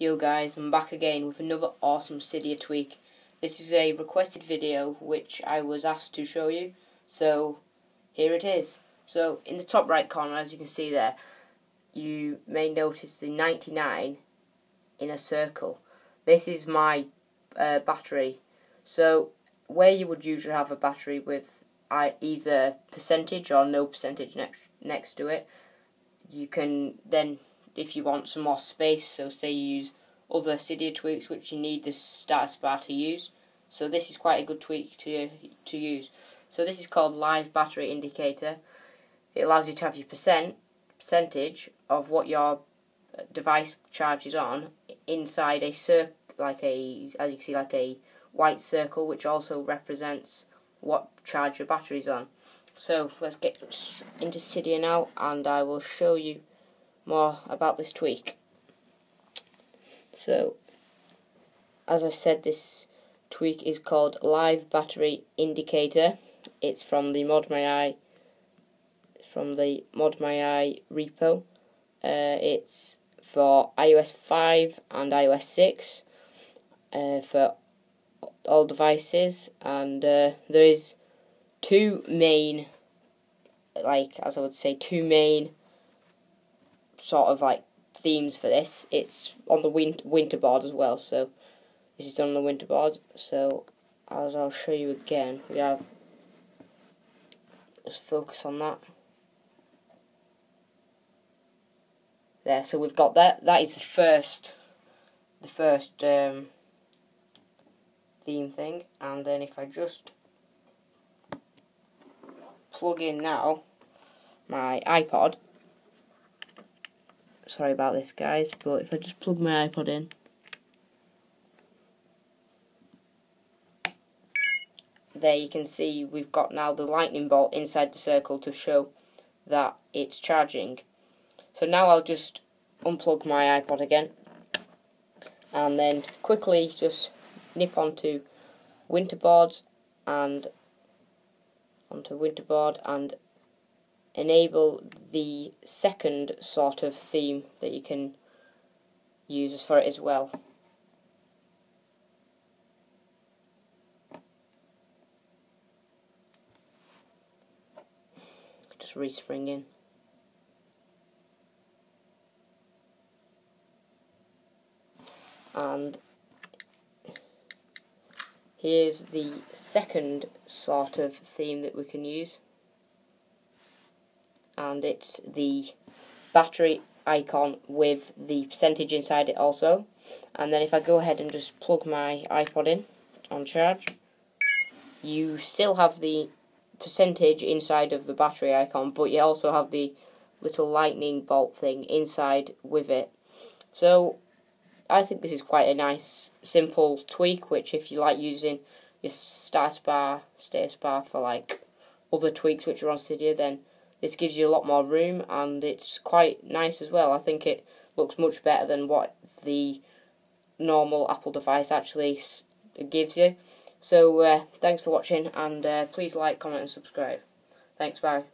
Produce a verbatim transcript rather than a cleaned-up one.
Yo guys, I'm back again with another awesome Cydia tweak. This is a requested video which I was asked to show you, so here it is. So in the top right corner, as you can see there, you may notice the ninety-nine in a circle. This is my uh, battery. So where you would usually have a battery with either percentage or no percentage next next to it, you can then, if you want some more space, so say you use other Cydia tweaks which you need this status bar to use, so this is quite a good tweak to to use. So this is called Live Battery Indicator. It allows you to have your percent percentage of what your device charges on inside a circ like a as you can see like a white circle, which also represents what charge your battery's on. So let's get into Cydia now, and I will show you more about this tweak. So, as I said, this tweak is called Live Battery Indicator. It's from the ModMyi from the ModMyi repo. Uh, it's for i O S five and i O S six uh, for all devices, and uh, there is two main, like as I would say, two main. sort of like themes for this. It's on the win winterboard as well, so this is done on the winterboard. So as I'll show you again, we have, let's focus on that there. So we've got that. That is the first, the first um, theme thing, and then if I just plug in now my iPod. Sorry about this guys, but if I just plug my iPod in, there you can see we've got now the lightning bolt inside the circle to show that it's charging. So now I'll just unplug my iPod again, and then quickly just nip onto Winterboards and onto Winterboard and enable the second sort of theme that you can use for it as well. Just respring in. And here's the second sort of theme that we can use. And it's the battery icon with the percentage inside it also. And then if I go ahead and just plug my iPod in on charge, you still have the percentage inside of the battery icon, but you also have the little lightning bolt thing inside with it. So I think this is quite a nice simple tweak, which if you like using your status bar, status bar for like other tweaks which are on Cydia, then this gives you a lot more room, and it's quite nice as well. I think it looks much better than what the normal Apple device actually gives you. So uh, thanks for watching, and uh, please like, comment and subscribe. Thanks, bye.